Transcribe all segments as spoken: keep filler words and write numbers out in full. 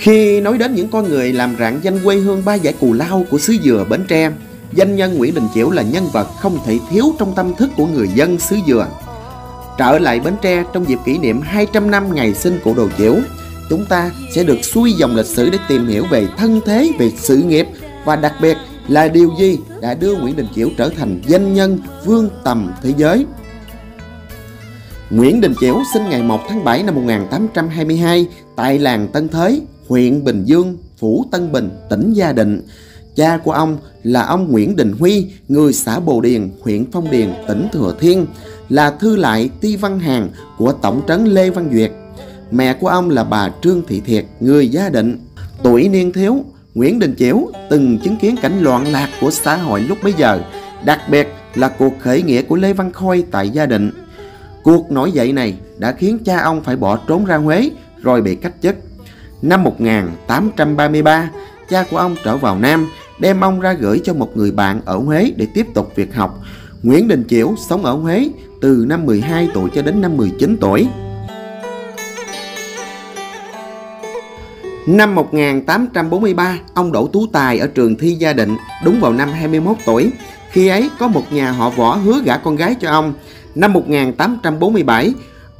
Khi nói đến những con người làm rạng danh quê hương ba dải cù lao của xứ Dừa Bến Tre, doanh nhân Nguyễn Đình Chiểu là nhân vật không thể thiếu trong tâm thức của người dân xứ Dừa. Trở lại Bến Tre trong dịp kỷ niệm hai trăm năm ngày sinh của Đồ Chiểu, chúng ta sẽ được xuôi dòng lịch sử để tìm hiểu về thân thế, về sự nghiệp và đặc biệt là điều gì đã đưa Nguyễn Đình Chiểu trở thành doanh nhân vương tầm thế giới. Nguyễn Đình Chiểu sinh ngày một tháng bảy năm một nghìn tám trăm hai mươi hai tại làng Tân Thới, huyện Bình Dương, phủ Tân Bình, tỉnh Gia Định. Cha của ông là ông Nguyễn Đình Huy, người xã Bồ Điền, huyện Phong Điền, tỉnh Thừa Thiên, là thư lại Ti Văn Hàng của Tổng trấn Lê Văn Duyệt. Mẹ của ông là bà Trương Thị Thiệt, người Gia Định. Tuổi niên thiếu, Nguyễn Đình Chiểu từng chứng kiến cảnh loạn lạc của xã hội lúc bấy giờ, đặc biệt là cuộc khởi nghĩa của Lê Văn Khôi tại Gia Định. Cuộc nổi dậy này đã khiến cha ông phải bỏ trốn ra Huế rồi bị cách chức. Năm một nghìn tám trăm ba mươi ba, cha của ông trở vào Nam, đem ông ra gửi cho một người bạn ở Huế để tiếp tục việc học. Nguyễn Đình Chiểu sống ở Huế từ năm mười hai tuổi cho đến năm mười chín tuổi. Năm một nghìn tám trăm bốn mươi ba, ông đỗ tú tài ở trường thi Gia Định đúng vào năm hai mươi mốt tuổi. Khi ấy có một nhà họ Võ hứa gả con gái cho ông. Năm một nghìn tám trăm bốn mươi bảy,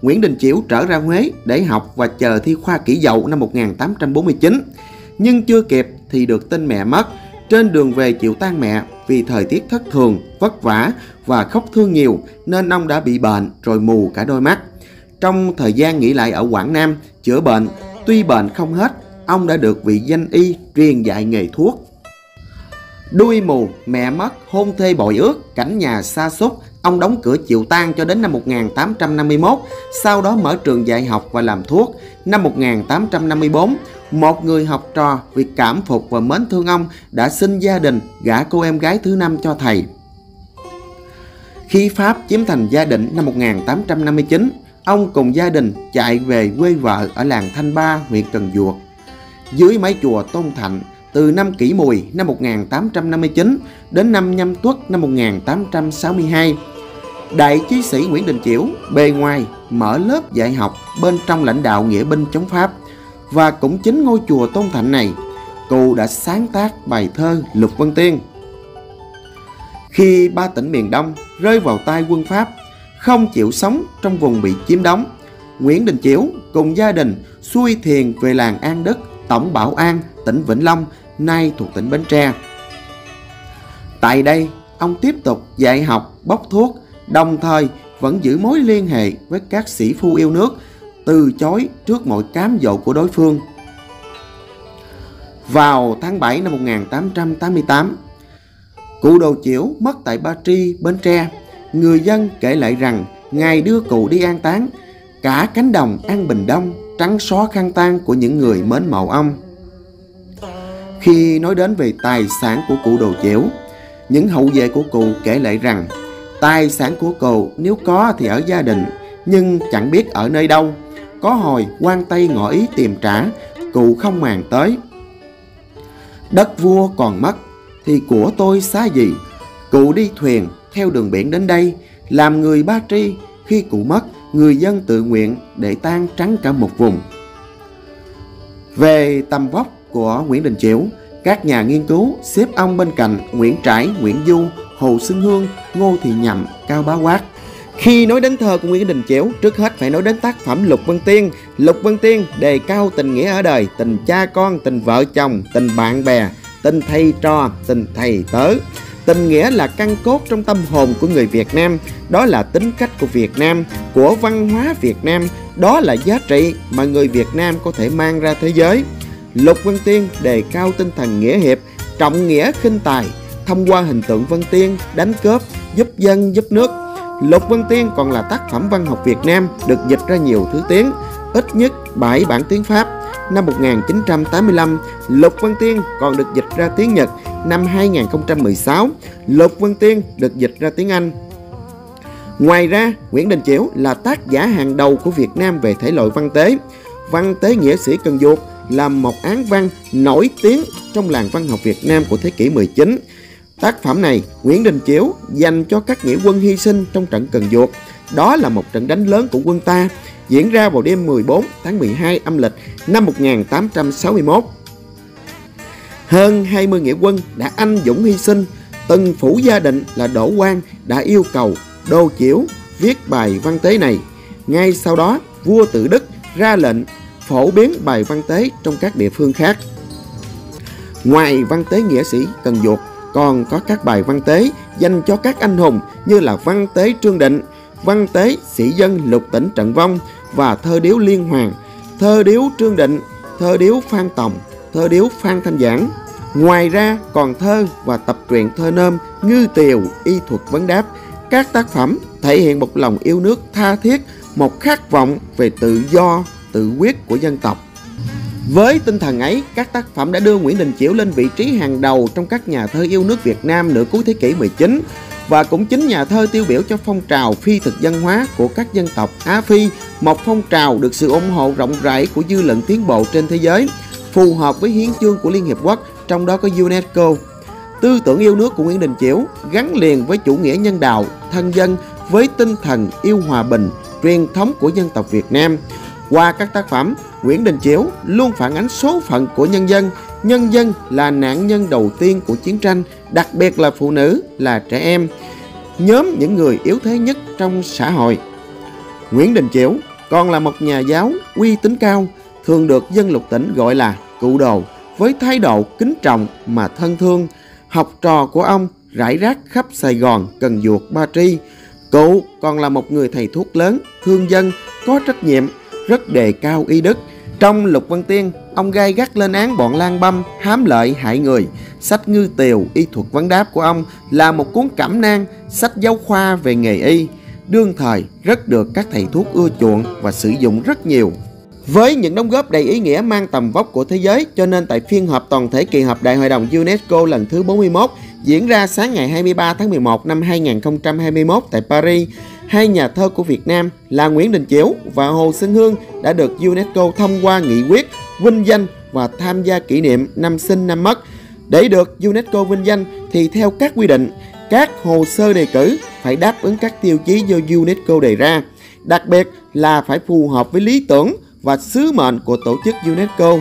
Nguyễn Đình Chiểu trở ra Huế để học và chờ thi khoa kỷ dậu năm một nghìn tám trăm bốn mươi chín. Nhưng chưa kịp thì được tin mẹ mất. Trên đường về chịu tang mẹ, vì thời tiết thất thường, vất vả và khóc thương nhiều nên ông đã bị bệnh rồi mù cả đôi mắt. Trong thời gian nghỉ lại ở Quảng Nam chữa bệnh, tuy bệnh không hết, ông đã được vị danh y truyền dạy nghề thuốc. Đuôi mù, mẹ mất, hôn thê bội ước, cảnh nhà sa sút, ông đóng cửa chịu tang cho đến năm một nghìn tám trăm năm mươi mốt, sau đó mở trường dạy học và làm thuốc. Năm một nghìn tám trăm năm mươi bốn, một người học trò vì cảm phục và mến thương ông đã xin gia đình gả cô em gái thứ năm cho thầy. Khi Pháp chiếm thành Gia Định năm một nghìn tám trăm năm mươi chín, ông cùng gia đình chạy về quê vợ ở làng Thanh Ba, huyện Cần Giuộc. Dưới mái chùa Tôn Thạnh, từ năm Kỷ Mùi năm một nghìn tám trăm năm mươi chín đến năm Nhâm Tuất năm một nghìn tám trăm sáu mươi hai, đại chí sĩ Nguyễn Đình Chiểu bề ngoài mở lớp dạy học, bên trong lãnh đạo nghĩa binh chống Pháp. Và cũng chính ngôi chùa Tôn Thạnh này, cụ đã sáng tác bài thơ Lục Vân Tiên. Khi ba tỉnh miền Đông rơi vào tay quân Pháp, không chịu sống trong vùng bị chiếm đóng, Nguyễn Đình Chiểu cùng gia đình xuôi thiền về làng An Đức, Tổng Bảo An, tỉnh Vĩnh Long, nay thuộc tỉnh Bến Tre. Tại đây, ông tiếp tục dạy học, bốc thuốc, đồng thời vẫn giữ mối liên hệ với các sĩ phu yêu nước, từ chối trước mọi cám dỗ của đối phương. Vào tháng bảy năm một nghìn tám trăm tám mươi tám, cụ Đồ Chiểu mất tại Ba Tri, Bến Tre. Người dân kể lại rằng ngày đưa cụ đi an táng, cả cánh đồng An Bình Đông trắng xóa khăn tang của những người mến mộ ông. Khi nói đến về tài sản của cụ Đồ Chiểu, những hậu vệ của cụ kể lại rằng tài sản của cụ nếu có thì ở gia đình, nhưng chẳng biết ở nơi đâu. Có hồi quan Tây ngỏ ý tìm trả, cụ không màng tới. Đất vua còn mất thì của tôi xá gì. Cụ đi thuyền theo đường biển đến đây, làm người Ba Tri. Khi cụ mất, người dân tự nguyện để tan trắng cả một vùng. Về tầm vóc của Nguyễn Đình Chiểu, các nhà nghiên cứu xếp ông bên cạnh Nguyễn Trãi, Nguyễn Du, Hồ Xuân Hương, Ngô Thị Nhậm, Cao Bá Quát. Khi nói đến thơ của Nguyễn Đình Chiểu, trước hết phải nói đến tác phẩm Lục Vân Tiên. Lục Vân Tiên đề cao tình nghĩa ở đời, tình cha con, tình vợ chồng, tình bạn bè, tình thầy trò, tình thầy tớ. Tình nghĩa là căn cốt trong tâm hồn của người Việt Nam, đó là tính cách của Việt Nam, của văn hóa Việt Nam, đó là giá trị mà người Việt Nam có thể mang ra thế giới. Lục Vân Tiên đề cao tinh thần nghĩa hiệp, trọng nghĩa khinh tài, thông qua hình tượng Vân Tiên đánh cướp, giúp dân giúp nước. Lục Vân Tiên còn là tác phẩm văn học Việt Nam được dịch ra nhiều thứ tiếng, ít nhất bảy bản tiếng Pháp. Năm một nghìn chín trăm tám mươi lăm, Lục Vân Tiên còn được dịch ra tiếng Nhật. Năm hai nghìn không trăm mười sáu, Lục Vân Tiên được dịch ra tiếng Anh. Ngoài ra, Nguyễn Đình Chiểu là tác giả hàng đầu của Việt Nam về thể loại văn tế. Văn tế nghĩa sĩ Cần Giuộc là một án văn nổi tiếng trong làng văn học Việt Nam của thế kỷ mười chín. Tác phẩm này, Nguyễn Đình Chiểu dành cho các nghĩa quân hy sinh trong trận Cần Giuộc. Đó là một trận đánh lớn của quân ta. diễn ra vào đêm mười bốn tháng mười hai âm lịch năm một nghìn tám trăm sáu mươi mốt. Hơn hai mươi nghĩa quân đã anh dũng hy sinh, từng phủ gia định là Đỗ Quang đã yêu cầu Đô Chiểu viết bài văn tế này. Ngay sau đó, vua Tự Đức ra lệnh phổ biến bài văn tế trong các địa phương khác. Ngoài văn tế nghĩa sĩ Cần Giuộc, còn có các bài văn tế dành cho các anh hùng như là văn tế Trương Định, văn tế sĩ dân Lục Tỉnh Trận Vong và thơ điếu Liên Hoàng, thơ điếu Trương Định, thơ điếu Phan Tòng, thơ điếu Phan Thanh Giảng. Ngoài ra còn thơ và tập truyện thơ nôm, ngư tiều, y thuật vấn đáp. Các tác phẩm thể hiện một lòng yêu nước tha thiết, một khát vọng về tự do, tự quyết của dân tộc. Với tinh thần ấy, các tác phẩm đã đưa Nguyễn Đình Chiểu lên vị trí hàng đầu trong các nhà thơ yêu nước Việt Nam nửa cuối thế kỷ mười chín, và cũng chính nhà thơ tiêu biểu cho phong trào phi thực dân hóa của các dân tộc Á Phi, một phong trào được sự ủng hộ rộng rãi của dư luận tiến bộ trên thế giới, phù hợp với hiến chương của Liên Hiệp Quốc, trong đó có UNESCO. Tư tưởng yêu nước của Nguyễn Đình Chiểu gắn liền với chủ nghĩa nhân đạo, thân dân, với tinh thần yêu hòa bình, truyền thống của dân tộc Việt Nam. Qua các tác phẩm, Nguyễn Đình Chiểu luôn phản ánh số phận của nhân dân. Nhân dân là nạn nhân đầu tiên của chiến tranh, đặc biệt là phụ nữ, là trẻ em, nhóm những người yếu thế nhất trong xã hội. Nguyễn Đình Chiểu còn là một nhà giáo uy tín cao, thường được dân Lục Tỉnh gọi là cụ đồ, với thái độ kính trọng mà thân thương. Học trò của ông rải rác khắp Sài Gòn, Cần Giuộc, Paris. Cụ còn là một người thầy thuốc lớn, thương dân, có trách nhiệm, rất đề cao y đức. Trong Lục Vân Tiên, ông gai gắt lên án bọn lang băm, hám lợi, hại người. Sách Ngư Tiều, Y Thuật Vấn Đáp của ông là một cuốn cẩm nang, sách giáo khoa về nghề y, đương thời rất được các thầy thuốc ưa chuộng và sử dụng rất nhiều. Với những đóng góp đầy ý nghĩa mang tầm vóc của thế giới, cho nên tại phiên họp toàn thể kỳ họp Đại hội đồng UNESCO lần thứ bốn mươi mốt diễn ra sáng ngày hai mươi ba tháng mười một năm hai nghìn không trăm hai mươi mốt tại Paris, hai nhà thơ của Việt Nam là Nguyễn Đình Chiểu và Hồ Xuân Hương đã được UNESCO thông qua nghị quyết vinh danh và tham gia kỷ niệm năm sinh năm mất. Để được UNESCO vinh danh thì theo các quy định, các hồ sơ đề cử phải đáp ứng các tiêu chí do UNESCO đề ra, đặc biệt là phải phù hợp với lý tưởng và sứ mệnh của tổ chức UNESCO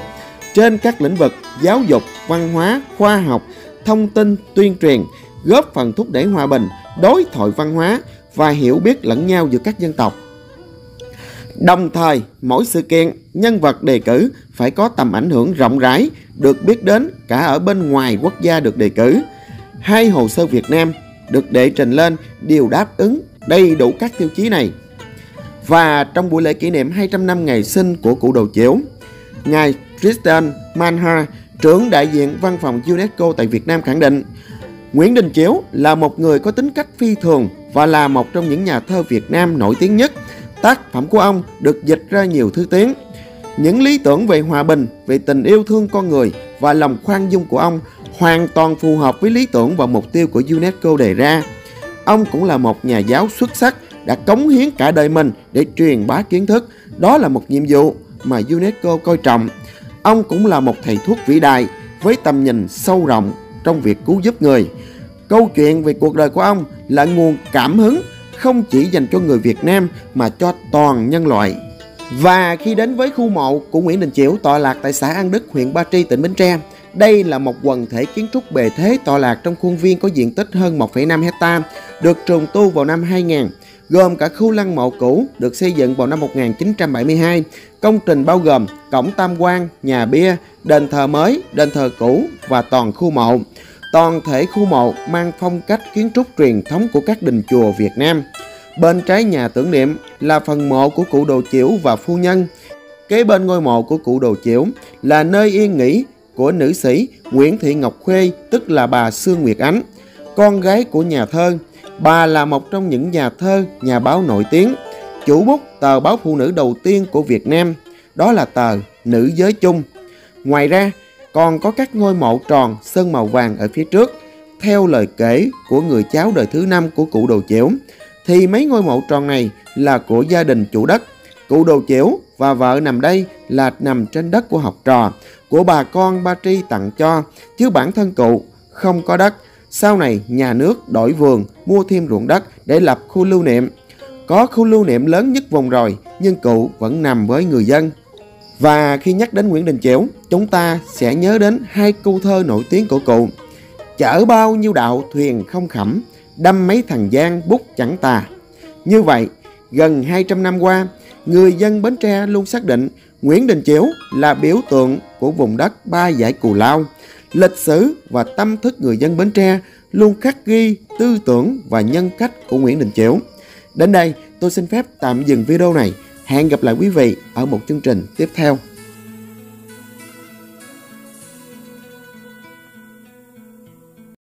trên các lĩnh vực giáo dục, văn hóa, khoa học, thông tin, tuyên truyền, góp phần thúc đẩy hòa bình, đối thoại văn hóa và hiểu biết lẫn nhau giữa các dân tộc. Đồng thời, mỗi sự kiện, nhân vật đề cử phải có tầm ảnh hưởng rộng rãi, được biết đến cả ở bên ngoài quốc gia được đề cử. Hai hồ sơ Việt Nam được đệ trình lên đều đáp ứng đầy đủ các tiêu chí này. Và trong buổi lễ kỷ niệm hai trăm năm ngày sinh của cụ đồ Chiểu, ngài Christian Manhart, trưởng đại diện văn phòng UNESCO tại Việt Nam khẳng định, Nguyễn Đình Chiểu là một người có tính cách phi thường và là một trong những nhà thơ Việt Nam nổi tiếng nhất. Tác phẩm của ông được dịch ra nhiều thứ tiếng. Những lý tưởng về hòa bình, về tình yêu thương con người và lòng khoan dung của ông hoàn toàn phù hợp với lý tưởng và mục tiêu của UNESCO đề ra. Ông cũng là một nhà giáo xuất sắc, đã cống hiến cả đời mình để truyền bá kiến thức. Đó là một nhiệm vụ mà UNESCO coi trọng. Ông cũng là một thầy thuốc vĩ đại với tầm nhìn sâu rộng trong việc cứu giúp người. Câu chuyện về cuộc đời của ông là nguồn cảm hứng không chỉ dành cho người Việt Nam mà cho toàn nhân loại. Và khi đến với khu mộ của Nguyễn Đình Chiểu tọa lạc tại xã An Đức, huyện Ba Tri, tỉnh Bến Tre, đây là một quần thể kiến trúc bề thế tọa lạc trong khuôn viên có diện tích hơn một phẩy năm héc ta, được trùng tu vào năm hai nghìn, gồm cả khu lăng mộ cũ được xây dựng vào năm một nghìn chín trăm bảy mươi hai. Công trình bao gồm cổng tam quan, nhà bia, đền thờ mới, đền thờ cũ và toàn khu mộ. Toàn thể khu mộ mang phong cách kiến trúc truyền thống của các đình chùa Việt Nam. Bên trái nhà tưởng niệm là phần mộ của cụ đồ Chiểu và phu nhân. Kế bên ngôi mộ của cụ đồ Chiểu là nơi yên nghỉ của nữ sĩ Nguyễn Thị Ngọc Khuê, tức là bà Sương Nguyệt Ánh, con gái của nhà thơ. Bà là một trong những nhà thơ, nhà báo nổi tiếng, chủ bút tờ báo phụ nữ đầu tiên của Việt Nam, đó là tờ Nữ Giới Chung. Ngoài ra, còn có các ngôi mộ tròn sơn màu vàng ở phía trước. Theo lời kể của người cháu đời thứ năm của cụ đồ Chiểu, thì mấy ngôi mộ tròn này là của gia đình chủ đất. Cụ đồ Chiểu và vợ nằm đây là nằm trên đất của học trò, của bà con Ba Tri tặng cho, chứ bản thân cụ không có đất. Sau này nhà nước đổi vườn, mua thêm ruộng đất để lập khu lưu niệm. có khu lưu niệm lớn nhất vùng rồi nhưng cụ vẫn nằm với người dân. Và khi nhắc đến Nguyễn Đình Chiểu, chúng ta sẽ nhớ đến hai câu thơ nổi tiếng của cụ: chở bao nhiêu đạo thuyền không khẩm, đâm mấy thằng gian bút chẳng tà. Như vậy, gần hai trăm năm qua, người dân Bến Tre luôn xác định Nguyễn Đình Chiểu là biểu tượng của vùng đất ba dãy Cù Lao. Lịch sử và tâm thức người dân Bến Tre luôn khắc ghi tư tưởng và nhân cách của Nguyễn Đình Chiểu. Đến đây, tôi xin phép tạm dừng video này. Hẹn gặp lại quý vị ở một chương trình tiếp theo.